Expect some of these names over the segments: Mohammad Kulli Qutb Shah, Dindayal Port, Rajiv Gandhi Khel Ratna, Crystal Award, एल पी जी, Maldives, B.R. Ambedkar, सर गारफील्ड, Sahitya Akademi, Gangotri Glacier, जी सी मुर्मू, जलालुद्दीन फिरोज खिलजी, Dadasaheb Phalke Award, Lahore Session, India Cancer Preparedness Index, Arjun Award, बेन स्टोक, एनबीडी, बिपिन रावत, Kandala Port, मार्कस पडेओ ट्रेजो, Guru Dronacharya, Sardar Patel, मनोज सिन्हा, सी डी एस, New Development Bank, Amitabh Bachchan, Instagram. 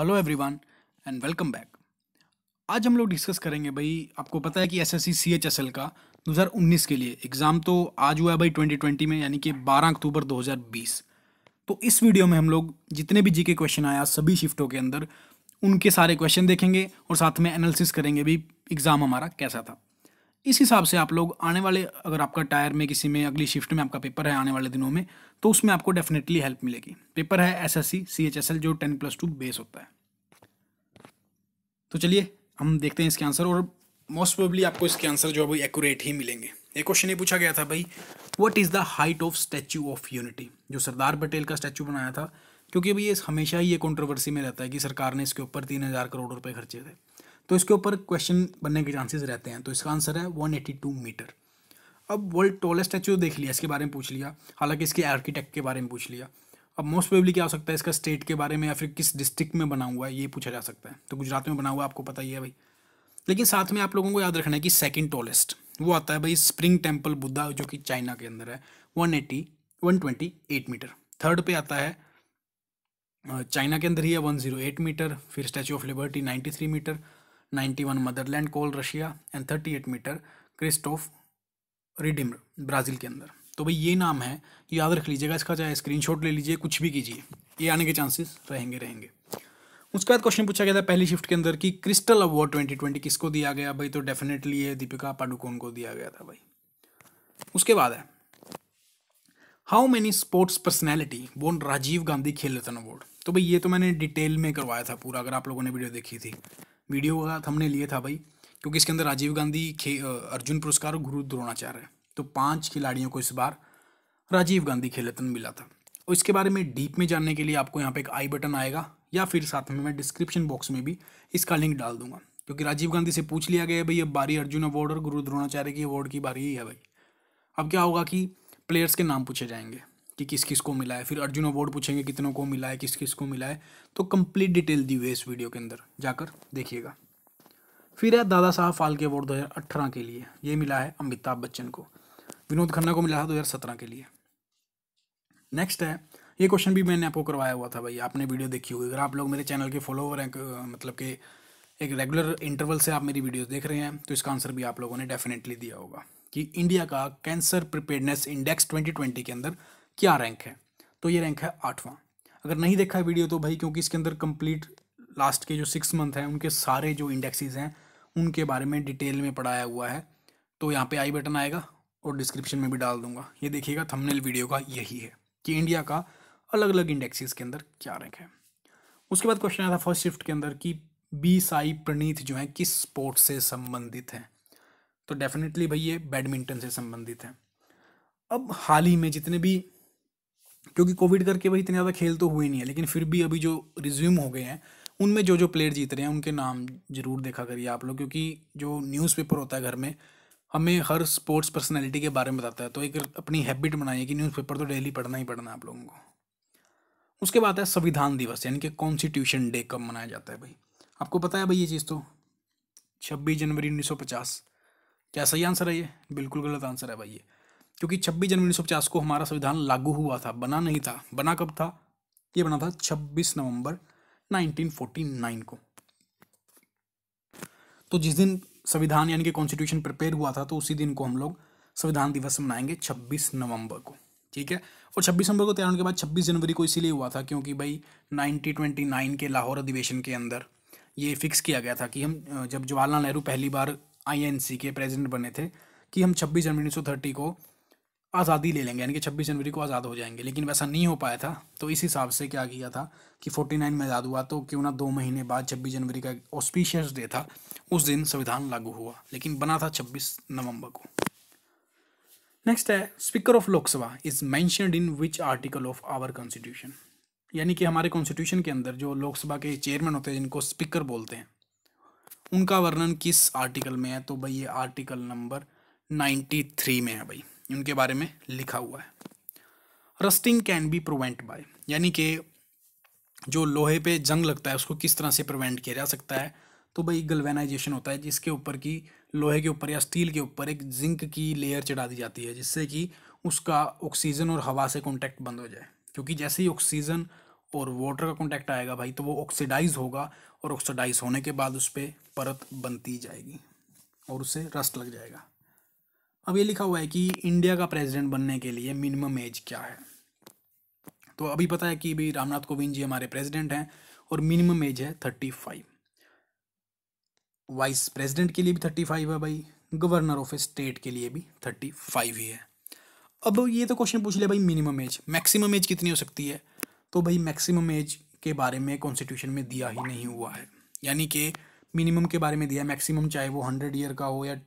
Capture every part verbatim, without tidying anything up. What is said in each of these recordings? Hello everyone and welcome back. आज हम लोग डिस्कस करेंगे भाई, आपको पता है कि एसएससी सीएचएसएल का दो हज़ार उन्नीस के लिए एग्ज़ाम तो आज हुआ है भाई दो हज़ार बीस में, यानी कि बारह अक्टूबर दो हज़ार बीस। तो इस वीडियो में हम लोग जितने भी जीके क्वेश्चन आया सभी शिफ्टों के अंदर उनके सारे क्वेश्चन देखेंगे और साथ में एनालिसिस करेंगे भी एग्ज़ाम हमारा कैसा था। इस हिसाब से आप लोग आने वाले, अगर आपका टायर में किसी में अगली शिफ्ट में आपका पेपर है आने वाले दिनों में, तो उसमें आपको डेफिनेटली हेल्प मिलेगी। पेपर है एसएससी सीएचएसएल जो टेन प्लस टू बेस होता है। तो चलिए हम देखते हैं इसके आंसर, और मोस्ट प्रोबेबली आपको इसके आंसर जो है वो एक्यूरेट ही मिलेंगे। एक क्वेश्चन ये पूछा गया था भाई, what is the height of statue of unity, जो सरदार पटेल का स्टैच्यू बनाया था, क्योंकि भाई ये हमेशा ही ये कॉन्ट्रोवर्सी में रहता है कि सरकार ने इसके ऊपर तीन हज़ार करोड़ रुपये खर्चे थे, तो इसके ऊपर क्वेश्चन बनने के चांसेस रहते हैं। तो इसका आंसर है एक सौ बयासी मीटर। अब वर्ल्ड टॉलेस्ट स्टैच्यू देख लिया, इसके बारे में पूछ लिया, हालांकि इसके आर्किटेक्ट के बारे में पूछ लिया। अब मोस्ट प्रोबेबली क्या हो सकता है, इसका स्टेट के बारे में या फिर किस डिस्ट्रिक्ट में बना हुआ है ये पूछा जा सकता है। तो गुजरात में बना हुआ आपको पता ही है भाई, लेकिन साथ में आप लोगों को याद रखना है कि सेकेंड टॉलेस्ट वो आता है भाई स्प्रिंग टेम्पल बुद्धा जो कि चाइना के अंदर है, one eighty one twenty eight metre. Third पे आता है चाइना के अंदर ही है वन जीरो एट मीटर। फिर statue of liberty ninety three metre, ninety one motherland call Russia, and thirty eight metre Christ of Redeemer Brazil के अंदर। तो भाई ये नाम है, याद रख लीजिएगा इसका, चाहे स्क्रीनशॉट ले लीजिए, कुछ भी कीजिए, ये आने के चांसेस रहेंगे रहेंगे उसके बाद क्वेश्चन पूछा गया था पहली शिफ्ट के अंदर कि क्रिस्टल अवार्ड ट्वेंटी ट्वेंटी किसको दिया गया भाई, तो डेफिनेटली ये दीपिका पाडुकोन को दिया गया था भाई। उसके बाद है how many sports personality won Rajiv Gandhi Khel Ratna award. तो भाई ये तो मैंने डिटेल में करवाया था पूरा, अगर आप लोगों ने वीडियो देखी थी, वीडियो का हमने लिए था भाई, क्योंकि इसके अंदर राजीव गांधी खे अर्जुन पुरस्कार और गुरु द्रोणाचार्य, तो पांच खिलाड़ियों को इस बार राजीव गांधी खेल रत्न मिला था। और इसके बारे में डीप में जानने के लिए आपको यहाँ पे एक आई बटन आएगा, या फिर साथ में मैं डिस्क्रिप्शन बॉक्स में भी इसका लिंक डाल दूंगा, क्योंकि राजीव गांधी से पूछ लिया गया भाई अब बारी अर्जुन अवार्ड और गुरु द्रोणाचार्य की अवार्ड की बारी ही है भाई। अब क्या होगा कि प्लेयर्स के नाम पूछे जाएंगे कि किस किस को मिला है, फिर अर्जुन अवार्ड पूछेंगे कितनों को मिला है, किस किस को मिला है। तो कंप्लीट डिटेल दी हुई है इस वीडियो के अंदर, जाकर देखिएगा। फिर है दादा साहब फाल्के अवार्ड दो हज़ार अट्ठारह के लिए, ये मिला है अमिताभ बच्चन को, विनोद खन्ना को मिला था दो हज़ार सत्रह के लिए। नेक्स्ट है, ये क्वेश्चन भी मैंने आपको करवाया हुआ था भाई, आपने वीडियो देखी होगी, अगर आप लोग मेरे चैनल के फॉलोवर हैं, मतलब कि एक रेगुलर इंटरवल से आप मेरी वीडियोस देख रहे हैं, तो इसका आंसर भी आप लोगों ने डेफिनेटली दिया होगा कि इंडिया का cancer preparedness index twenty twenty के अंदर क्या रैंक है, तो ये रैंक है आठवां। अगर नहीं देखा है वीडियो तो भाई, क्योंकि इसके अंदर कंप्लीट लास्ट के जो सिक्स मंथ हैं उनके सारे जो इंडेक्सेस हैं उनके बारे में डिटेल में पढ़ाया हुआ है, तो यहाँ पे आई बटन आएगा और डिस्क्रिप्शन में भी डाल दूंगा, ये देखिएगा। थंबनेल वीडियो का यही है कि इंडिया का अलग अलग इंडेक्सेस के अंदर क्या रैंक है। उसके बाद क्वेश्चन आया था फर्स्ट शिफ्ट के अंदर कि बी साई प्रणीत जो है किस स्पोर्ट से संबंधित हैं, तो डेफिनेटली भाई ये बैडमिंटन से संबंधित हैं। अब हाल ही में जितने भी, क्योंकि कोविड करके भाई इतने ज़्यादा खेल तो हुए नहीं है, लेकिन फिर भी अभी जो रिज्यूम हो गए हैं उनमें जो जो प्लेयर जीत रहे हैं उनके नाम जरूर देखा करिए आप लोग, क्योंकि जो न्यूज़पेपर होता है घर में हमें हर स्पोर्ट्स पर्सनैलिटी के बारे में बताता है, तो एक अपनी हैबिट बनाइए कि न्यूज़पेपर तो डेली पढ़ना ही पढ़ना आप लोगों को। उसके बाद है संविधान दिवस यानी कि कॉन्स्टिट्यूशन डे कब मनाया जाता है भाई, आपको पता है भाई ये चीज़, तो छब्बीस जनवरी उन्नीस सौ पचास। क्या सही आंसर है ये? बिल्कुल गलत आंसर है भाई ये, क्योंकि छब्बीस जनवरी उन्नीस सौ पचास को हमारा संविधान लागू हुआ था, बना नहीं था। बना कब था ये? बना था छब्बीस नवंबर उन्नीस सौ उनचास को। तो जिस दिन संविधान यानी कि कॉन्स्टिट्यूशन प्रिपेयर हुआ था, तो उसी दिन को हम लोग संविधान दिवस मनाएंगे छब्बीस नवंबर को, ठीक है। और छब्बीस नवंबर को तैयार होने के बाद छब्बीस जनवरी को इसीलिए हुआ था क्योंकि भाई नाइनटीन ट्वेंटी नाइन के लाहौर अधिवेशन के अंदर ये फिक्स किया गया था कि हम, जब जवाहरलाल नेहरू पहली बार आईएनसी के प्रेसिडेंट बने थे, कि हम छब्बीस जनवरी उन्नीस सौ तीस को आज़ादी ले लेंगे, यानी कि छब्बीस जनवरी को आज़ाद हो जाएंगे, लेकिन वैसा नहीं हो पाया था। तो इस हिसाब से क्या किया था कि उनचास में आज़ाद हुआ, तो क्यों ना दो महीने बाद छब्बीस जनवरी का ऑस्पिशियस डे था, उस दिन संविधान लागू हुआ, लेकिन बना था छब्बीस नवंबर को। नेक्स्ट है speaker of Lok Sabha is mentioned in which article of our constitution, यानी कि हमारे कॉन्स्टिट्यूशन के अंदर जो लोकसभा के चेयरमैन होते हैं जिनको स्पीकर बोलते हैं, उनका वर्णन किस आर्टिकल में है, तो भाई ये आर्टिकल नंबर तिरानवे में है भाई, उनके बारे में लिखा हुआ है। Rusting can be prevent by, यानी कि जो लोहे पे जंग लगता है उसको किस तरह से प्रिवेंट किया जा सकता है, तो भाई गल्वेनाइजेशन होता है जिसके ऊपर की लोहे के ऊपर या स्टील के ऊपर एक जिंक की लेयर चढ़ा दी जाती है, जिससे कि उसका ऑक्सीजन और हवा से कॉन्टैक्ट बंद हो जाए, क्योंकि जैसे ही ऑक्सीजन और वाटर का कॉन्टैक्ट आएगा भाई तो वो ऑक्सीडाइज होगा और ऑक्सीडाइज होने के बाद उस पर परत बनती जाएगी और उससे रस्ट लग जाएगा। अब ये लिखा हुआ है कि इंडिया का प्रेसिडेंट बनने के लिए मिनिमम एज क्या है। तो अभी पता है कि भी रामनाथ कोविंद जी हमारे प्रेसिडेंट हैं और मिनिमम एज है थर्टी फाइव। वाइस प्रेसिडेंट के लिए भी थर्टी फाइव है भाई, गवर्नर ऑफ स्टेट के लिए भी थर्टी फाइव ही है। अब ये तो क्वेश्चन पूछ लिया भाई मिनिमम एज, मैक्सिमम एज कितनी हो सकती है। तो भाई मैक्सिमम एज के बारे में कॉन्स्टिट्यूशन में दिया ही नहीं हुआ है, यानी कि मिनिमम के बारे में दिया मैक्सिमम, चाहे वो हंड्रेड ईयर का हो या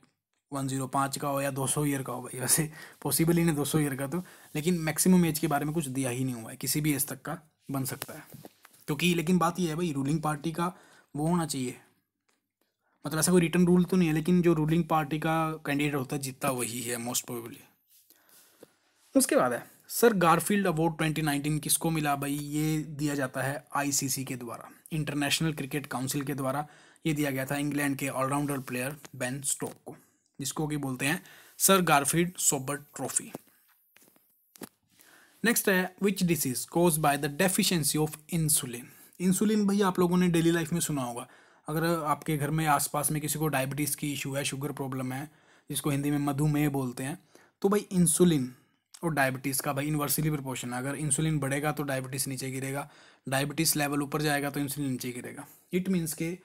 वन जीरो पाँच का हो या दो सौ ईयर का हो भाई, वैसे पॉसिबल ही नहीं दो सौ ईयर का तो, लेकिन मैक्सिमम एज के बारे में कुछ दिया ही नहीं हुआ है। किसी भी एज तक का बन सकता है क्योंकि, लेकिन बात यह है भाई रूलिंग पार्टी का वो होना चाहिए, मतलब ऐसा कोई रिटर्न रूल तो नहीं है, लेकिन जो रूलिंग पार्टी का कैंडिडेट होता है जीतता वही है मोस्ट प्रोबेबली। उसके बाद है सर गारफील्ड award twenty nineteen किसको मिला भाई। ये दिया जाता है आईसीसी के द्वारा, इंटरनेशनल क्रिकेट काउंसिल के द्वारा। ये दिया गया था इंग्लैंड के ऑलराउंडर प्लेयर बेन स्टोक को, जिसको कि बोलते हैं सर गारफील्ड Sobers trophy. Next है which disease cause by the deficiency of insulin. Insulin भाई आप लोगों ने डेली लाइफ में सुना होगा, अगर आपके घर में आसपास में किसी को डायबिटीज़ की इशू है, शुगर प्रॉब्लम है, जिसको हिंदी में मधुमेह बोलते हैं, तो भाई इंसुलिन और डायबिटीज़ का भाई इन्वर्सली प्रोपोर्शन है। अगर इंसुलिन बढ़ेगा तो डायबिटीज़ नीचे गिरेगा, डायबिटीज़ लेवल ऊपर जाएगा तो इंसुलिन नीचे गिरेगा। इट मीन्स के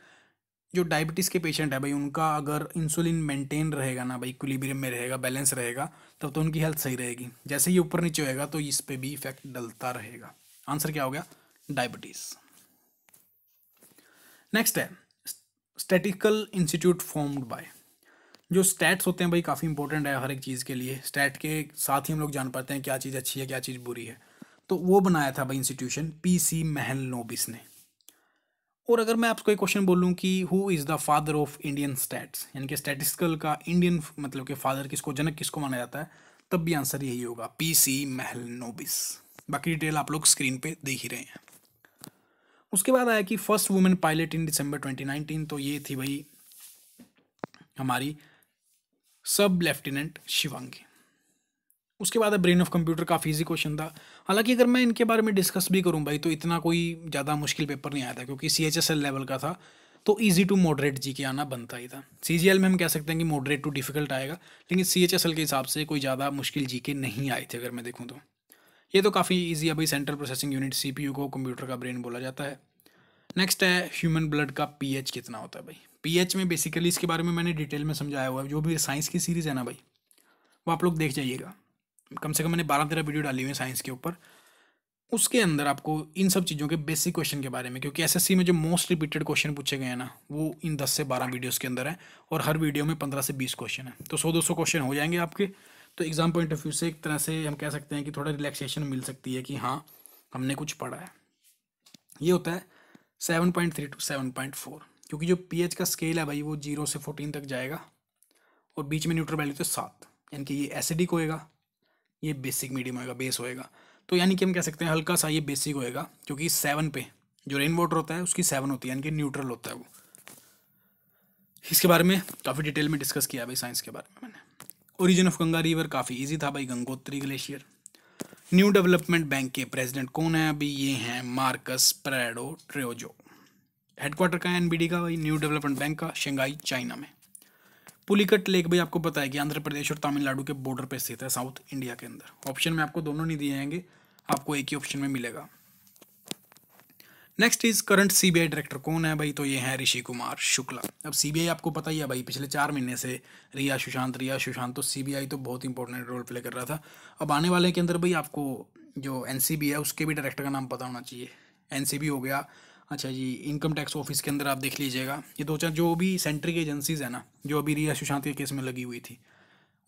जो डायबिटीज़ के पेशेंट है भाई उनका अगर इंसुलिन मेंटेन रहेगा ना भाई, इक्विलिब्रियम में रहेगा, बैलेंस रहेगा, तब तो उनकी हेल्थ सही रहेगी। जैसे ही ऊपर नीचे होएगा तो इस पर भी इफेक्ट डलता रहेगा। आंसर क्या हो गया, डायबिटीज़। नेक्स्ट है स्टैटिकल इंस्टीट्यूट फॉर्म्ड बाय। जो स्टैट्स होते हैं भाई काफ़ी इंपॉर्टेंट है हर एक चीज़ के लिए, स्टैट के साथ ही हम लोग जान पाते हैं क्या चीज़ अच्छी है क्या चीज़ बुरी है। तो वो बनाया था भाई इंस्टीट्यूशन पीसी महलनोबिस ने। और अगर मैं आपको एक क्वेश्चन बोलूं कि who is the father of Indian stats, यानी कि स्टैटिस्टिकल का इंडियन मतलब कि फादर किसको, जनक किसको माना जाता है, तब भी आंसर यही होगा पीसी महलनोबिस। बाकी डिटेल आप लोग स्क्रीन पर देख ही रहे हैं। उसके बाद आया कि first women pilot in December twenty nineteen, तो ये थी भाई हमारी सब लेफ्टिनेंट शिवांगी। उसके बाद ब्रेन ऑफ कंप्यूटर काफ़ी इजी क्वेश्चन था, हालांकि अगर मैं इनके बारे में डिस्कस भी करूं भाई तो इतना कोई ज़्यादा मुश्किल पेपर नहीं आया था क्योंकि C H S L level का था तो ईजी टू मॉडरेट जी के आना बनता ही था। सी जी एल में हम कह सकते हैं कि मॉडरेट टू डिफिकल्ट आएगा, लेकिन सी एच एस एल के हिसाब से कोई ज़्यादा मुश्किल जी के नहीं आए थे अगर मैं देखूँ तो। ये तो काफ़ी इजी है भाई, सेंट्रल प्रोसेसिंग यूनिट सीपीयू को कंप्यूटर का ब्रेन बोला जाता है। नेक्स्ट है ह्यूमन ब्लड का पीएच कितना होता है भाई। पीएच में बेसिकली इसके बारे में मैंने डिटेल में समझाया हुआ है, जो भी साइंस की सीरीज़ है ना भाई वो आप लोग देख जाइएगा, कम से कम मैंने बारह तेरह वीडियो डाली हुई है साइंस के ऊपर। उसके अंदर आपको इन सब चीज़ों के बेसिक क्वेश्चन के बारे में, क्योंकि एसएससी में जो मोस्ट रिपीटेड क्वेश्चन पूछे गए हैं ना वो इन दस से बारह वीडियोज़ के अंदर है और हर वीडियो में पंद्रह से बीस क्वेश्चन है, तो सौ दो सौ क्वेश्चन हो जाएंगे आपके। तो एग्ज़ाम पॉइंट ऑफ व्यू से एक तरह से हम कह सकते हैं कि थोड़ा रिलैक्सेशन मिल सकती है कि हाँ हमने कुछ पढ़ा है। ये होता है seven point three two seven point four क्योंकि जो पीएच का स्केल है भाई वो जीरो से फोर्टीन तक जाएगा और बीच में न्यूट्रल वैल्यू तो सात, यानी कि ये एसिडिक होएगा, ये बेसिक मीडियम होएगा, बेस होएगा। तो यानी कि हम कह सकते हैं हल्का सा ये बेसिक होएगा क्योंकि सेवन पे जो रेन वाटर होता है उसकी सेवन होती है, यानी कि न्यूट्रल होता है वो। इसके बारे में काफ़ी डिटेल में डिस्कस किया भाई साइंस के बारे में मैंने। ओरिजिन ऑफ गंगा रिवर काफ़ी इजी था भाई, Gangotri glacier. New development bank के प्रेसिडेंट कौन है अभी, ये हैं मार्कस पडेओ ट्रेजो। हेडक्वार्टर का है एनबीडी का भाई, न्यू डेवलपमेंट बैंक का, शंघाई चाइना में। पुलिकट लेक भाई आपको पता है कि आंध्र प्रदेश और तमिलनाडु के बॉर्डर पर स्थित है, साउथ इंडिया के अंदर। ऑप्शन में आपको दोनों नहीं दिए जाएंगे, आपको एक ही ऑप्शन में मिलेगा। Next is current CBI director कौन है भाई, तो ये हैं ऋषि कुमार शुक्ला। अब सीबीआई आपको पता ही है भाई पिछले चार महीने से रिया सुशांत रिया सुशांत तो सीबीआई तो बहुत इंपॉर्टेंट रोल प्ले कर रहा था। अब आने वाले के अंदर भाई आपको जो एनसीबी है उसके भी डायरेक्टर का नाम पता होना चाहिए, एनसीबी हो गया। अच्छा जी, इनकम टैक्स ऑफिस के अंदर आप देख लीजिएगा, ये दो चार जो भी सेंट्रिक एजेंसीज़ है ना जो अभी रिया सुशांत के केस में लगी हुई थी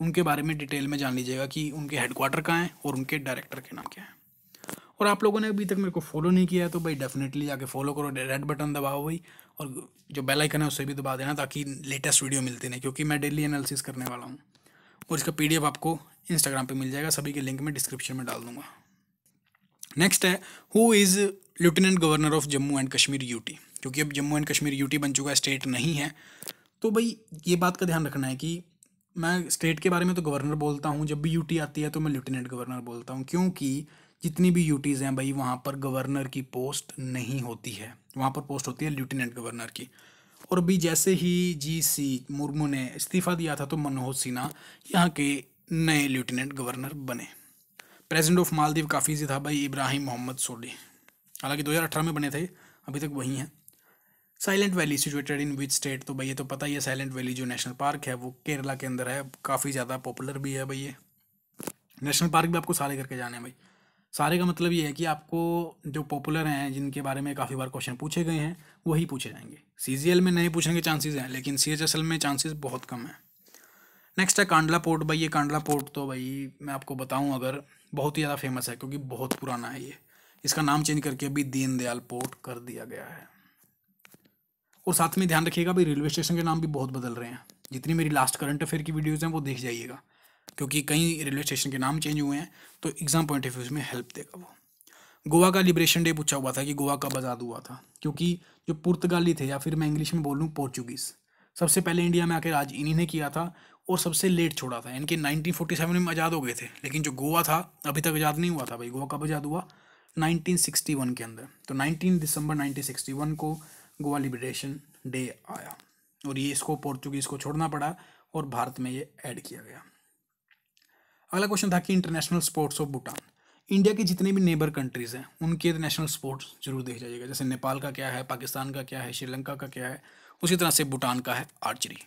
उनके बारे में डिटेल में जान लीजिएगा कि उनके हेडक्वार्टर कहाँ हैं और उनके डायरेक्टर के नाम क्या हैं। और आप लोगों ने अभी तक मेरे को फॉलो नहीं किया है तो भाई डेफिनेटली जाके फॉलो करो, रेड बटन दबाओ भाई, और जो बेल आइकन है उसे भी दबा देना ताकि लेटेस्ट वीडियो मिलती रहे, क्योंकि मैं डेली एनालिसिस करने वाला हूँ। और इसका पीडीएफ आपको इंस्टाग्राम पे मिल जाएगा, सभी के लिंक मैं डिस्क्रिप्शन में डाल दूँगा। नेक्स्ट है who is lieutenant governor of Jammu and Kashmir UT, क्योंकि अब जम्मू एंड कश्मीर यूटी बन चुका है, स्टेट नहीं है। तो भाई ये बात का ध्यान रखना है कि मैं स्टेट के बारे में तो गवर्नर बोलता हूँ, जब भी यूटी आती है तो मैं लेफ्टिनेंट गवर्नर बोलता हूँ, क्योंकि जितनी भी यूटीज़ हैं भाई वहाँ पर गवर्नर की पोस्ट नहीं होती है, वहाँ पर पोस्ट होती है लेफ्टिनेंट गवर्नर की। और भी जैसे ही जी सी मुर्मू ने इस्तीफ़ा दिया था तो मनोज सिन्हा यहाँ के नए लेफ्टिनेंट गवर्नर बने। प्रेसिडेंट ऑफ मालदीव काफ़ी से था भाई इब्राहिम मोहम्मद सोली, हालांकि दो हज़ार अठारह में बने थे, अभी तक वही हैं। Silent valley situated in which state, तो भाई ये तो पता ही है, साइलेंट वैली जो नेशनल पार्क है वो केरला के अंदर है, काफ़ी ज़्यादा पॉपुलर भी है भाई। ये नेशनल पार्क भी आपको सारे करके जाने हैं भाई। सारे का मतलब ये है कि आपको जो पॉपुलर हैं, जिनके बारे में काफ़ी बार क्वेश्चन पूछे गए हैं, वही पूछे जाएंगे। सी जी एल में नहीं पूछने के चांसेस हैं, लेकिन सी एच एस एल में चांसेस बहुत कम हैं। नेक्स्ट है कांडला पोर्ट। भाई ये कांडला पोर्ट तो भाई मैं आपको बताऊँ अगर बहुत ही ज़्यादा फेमस है क्योंकि बहुत पुराना है ये। इसका नाम चेंज करके अभी दीनदयाल पोर्ट कर दिया गया है। और साथ में ध्यान रखिएगा भाई रेलवे स्टेशन के नाम भी बहुत बदल रहे हैं। जितनी मेरी लास्ट करंट अफेयर की वीडियोज़ हैं वो देख जाइएगा, क्योंकि कई रेलवे स्टेशन के नाम चेंज हुए हैं, तो एग्जाम पॉइंट ऑफ व्यू में हेल्प देगा वो। गोवा का लिबरेशन डे पूछा हुआ था कि गोवा कब आज़ाद हुआ था, क्योंकि जो पुर्तगाली थे या फिर मैं इंग्लिश में बोलूँ पोर्चुगीज़, सबसे पहले इंडिया में आकर राज इन्हीं ने किया था और सबसे लेट छोड़ा था। इनके नाइनटीन फोर्टी सेवन में आज़ाद हो गए थे, लेकिन जो गोवा था अभी तक आज़ाद नहीं हुआ था भाई। गोवा कब आज़ाद हुआ? नाइनटीन सिक्सटी वन के अंदर। तो उन्नीस दिसंबर नाइनटीन सिक्सटी वन को गोवा लिबरेशन डे आया और ये इसको पोर्चुगीज़ को छोड़ना पड़ा और भारत में ये ऐड किया गया। अगला क्वेश्चन था कि international sports of Bhutan. India के जितने भी नेबर कंट्रीज़ हैं उनके नेशनल स्पोर्ट्स जरूर देख जाइएगा, जैसे नेपाल का क्या है, पाकिस्तान का क्या है, श्रीलंका का क्या है, उसी तरह से भूटान का है archery.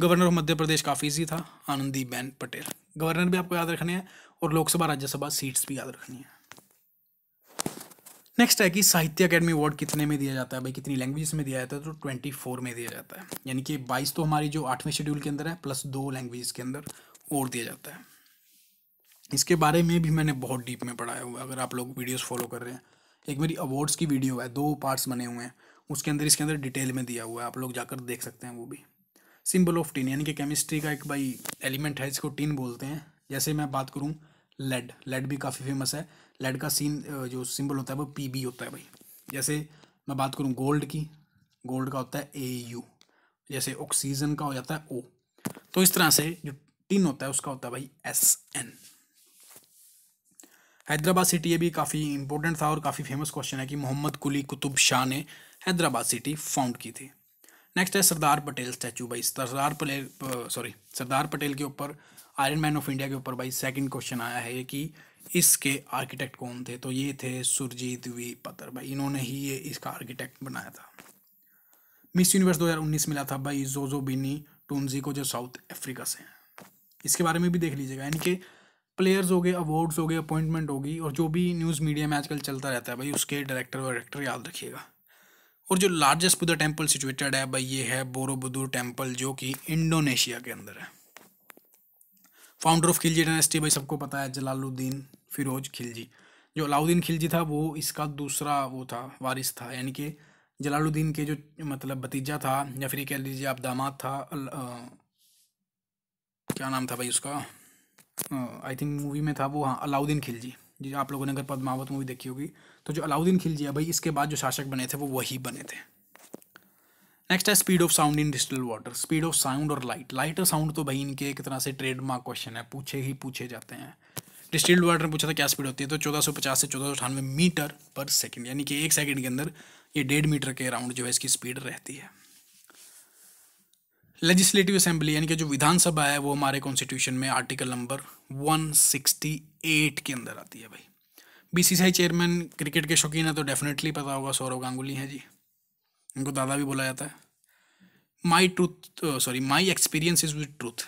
Governor of Madhya Pradesh काफ़ी इजी था, आनंदी बेन पटेल। गवर्नर भी आपको याद रखने हैं और लोकसभा राज्यसभा सीट्स भी याद रखनी है। नेक्स्ट है कि साहित्य अकेडमी अवार्ड कितने में दिया जाता है भाई, कितनी लैंग्वेज में दिया जाता है? तो ट्वेंटी फोर में दिया जाता है, यानी कि बाईस तो हमारी जो आठवें शेड्यूल के अंदर है प्लस दो लैंग्वेज के अंदर और दिया जाता है। इसके बारे में भी मैंने बहुत डीप में पढ़ाया हुआ है, अगर आप लोग वीडियोस फॉलो कर रहे हैं। एक मेरी अवार्ड्स की वीडियो है, दो पार्ट्स बने हुए हैं, उसके अंदर इसके अंदर डिटेल में दिया हुआ है, आप लोग जाकर देख सकते हैं वो भी। सिंबल ऑफ टिन, यानी कि केमिस्ट्री का एक भाई एलिमेंट है, इसको टिन बोलते हैं। जैसे मैं बात करूँ लेड, लेड भी काफ़ी फेमस है, लेड का सीन जो सिंबल होता है वो पी बी होता है भाई। जैसे मैं बात करूँ गोल्ड की, गोल्ड का होता है ए यू, जैसे ऑक्सीजन का हो जाता है ओ। तो इस तरह से जो टिन होता है उसका होता है भाई एस एन। हैदराबाद सिटी, ये भी काफ़ी इंपॉर्टेंट था और काफ़ी फेमस क्वेश्चन है कि मोहम्मद कुली कुतुब शाह ने हैदराबाद सिटी फाउंड की थी। नेक्स्ट है सरदार पटेल स्टैचू। भाई सरदार पटेल सॉरी सरदार पटेल के ऊपर, आयरन मैन ऑफ इंडिया के ऊपर भाई सेकंड क्वेश्चन आया है कि इसके आर्किटेक्ट कौन थे, तो ये थे सुरजीत वी पत्र भाई, इन्होंने ही ये इसका आर्किटेक्ट बनाया था। मिस यूनिवर्स दो हज़ार उन्नीस मिला था भाई जोजोबिनी टूनजी को, जो साउथ अफ्रीका से हैं। इसके बारे में भी देख लीजिएगा, यानी कि प्लेयर्स हो गए, अवार्ड्स हो गए, अपॉइंटमेंट होगी, और जो भी न्यूज़ मीडिया में आजकल चलता रहता है भाई उसके डायरेक्टर और डायरेक्टर याद रखिएगा। और जो लार्जेस्ट बुद्धा टेम्पल सिचुएटेड है भाई ये है बोरोबुदूर टेम्पल, जो कि इंडोनेशिया के अंदर है। फाउंडर ऑफ खिलजी डायनेस्टी भाई सबको पता है, जलालुद्दीन फिरोज खिलजी। जो अलाउद्दीन खिलजी था वो इसका दूसरा वो था, वारिस था, यानी कि जलालुद्दीन के जो मतलब भतीजा था या फिर कह लीजिए आप दामाद था। क्या नाम था भाई उसका, आई थिंक मूवी में था वो, हाँ अलाउद्दीन खिलजी जी। आप लोगों ने अगर पद्मावत मूवी देखी होगी तो जो अलाउद्दीन खिलजी है भाई इसके बाद जो शासक बने थे वो वही बने थे। नेक्स्ट है speed of sound in distil water. Speed of sound और लाइट, लाइट और साउंड तो भाई इनके एक तरह से ट्रेडमार्क क्वेश्चन है, पूछे ही पूछे जाते हैं। डिस्टिल्ड वाटर में पूछा था क्या स्पीड होती है, तो चौदह सौ पचास से चौदह सौ अठानवे मीटर पर सेकेंड, यानी कि एक सेकेंड के अंदर ये डेढ़ मीटर के अराउंड जो है इसकी स्पीड रहती है। लेजिस्लेटिव असेंबली, यानी कि जो विधानसभा है वो हमारे कॉन्स्टिट्यूशन में आर्टिकल नंबर एक सौ अड़सठ के अंदर आती है भाई। बीसीसीआई चेयरमैन, क्रिकेट के शौकीन है तो डेफिनेटली पता होगा, सौरव गांगुली हैं जी, इनको दादा भी बोला जाता है। My truth sorry my experience is with truth,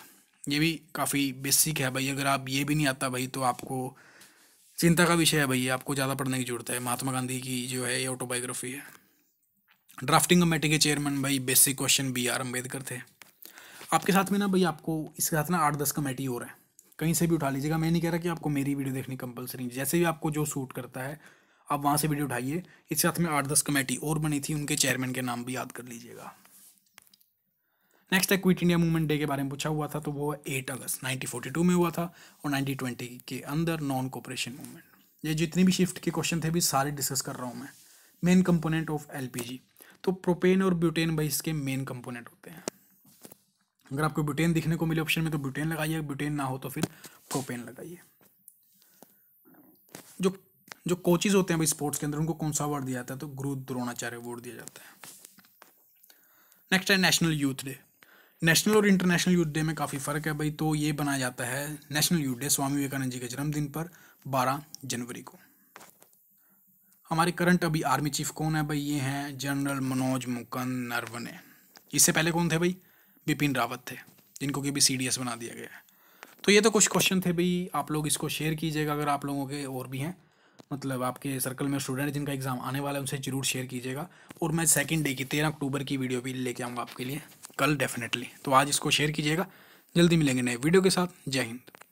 ये भी काफ़ी बेसिक है भाई, अगर आप ये भी नहीं आता भाई तो आपको चिंता का विषय है भाई, आपको ज़्यादा पढ़ने की जरूरत है। महात्मा गांधी की जो है ये ऑटोबायोग्राफी है। ड्राफ्टिंग कमेटी के चेयरमैन भाई basic question B R Ambedkar थे। आपके साथ में ना भाई आपको इसके साथ ना आठ दस कमेटी हो रहा है, कहीं से भी उठा लीजिएगा। मैं नहीं कह रहा कि आपको मेरी वीडियो देखनी कंपलसरी, जैसे भी आपको जो सूट करता है आप वहाँ से वीडियो उठाइए। इसके साथ में आठ दस कमेटी और बनी थी, उनके चेयरमैन के नाम भी याद कर लीजिएगा। नेक्स्ट है क्विट इंडिया मूवमेंट डे के बारे में पूछा हुआ था, तो वो eight August nineteen forty two में हुआ था और नाइनटीन ट्वेंटी के अंदर नॉन कोऑपरेशन मूवमेंट। ये जितने भी शिफ्ट के क्वेश्चन थे भी सारे डिस्कस कर रहा हूँ मैं। Main component of एल पी जी, तो प्रोपेन और ब्यूटेन भाई इसके मेन कंपोनेंट होते हैं। अगर आपको ब्यूटेन दिखने को मिले ऑप्शन में तो ब्यूटेन लगाइए, ब्यूटेन ना हो तो फिर प्रोपेन लगाइए। जो जो कोचेज होते हैं भाई स्पोर्ट्स के अंदर उनको कौन सा अवार्ड दिया जाता है, तो गुरु द्रोणाचार्य अवार्ड दिया जाता है। नेक्स्ट है नेशनल यूथ डे। नेशनल और इंटरनेशनल यूथ डे में काफ़ी फ़र्क है भाई, तो ये बनाया जाता है national youth day Swami Vivekananda ji के जन्मदिन पर बारह जनवरी को। हमारे करंट अभी आर्मी चीफ कौन है भाई, ये हैं जनरल मनोज मुकुंद नरवणे। इससे पहले कौन थे भाई, बिपिन रावत थे, जिनको कि अभी सी डी एस बना दिया गया है। तो ये तो कुछ क्वेश्चन थे भाई, आप लोग इसको शेयर कीजिएगा अगर आप लोगों के और भी हैं, मतलब आपके सर्कल में स्टूडेंट जिनका एग्जाम आने वाला है उनसे जरूर शेयर कीजिएगा। और मैं सेकेंड डे की तेरह अक्टूबर की वीडियो भी लेके आऊँगा आपके लिए कल डेफिनेटली, तो आज इसको शेयर कीजिएगा। जल्दी मिलेंगे नए वीडियो के साथ। जय हिंद।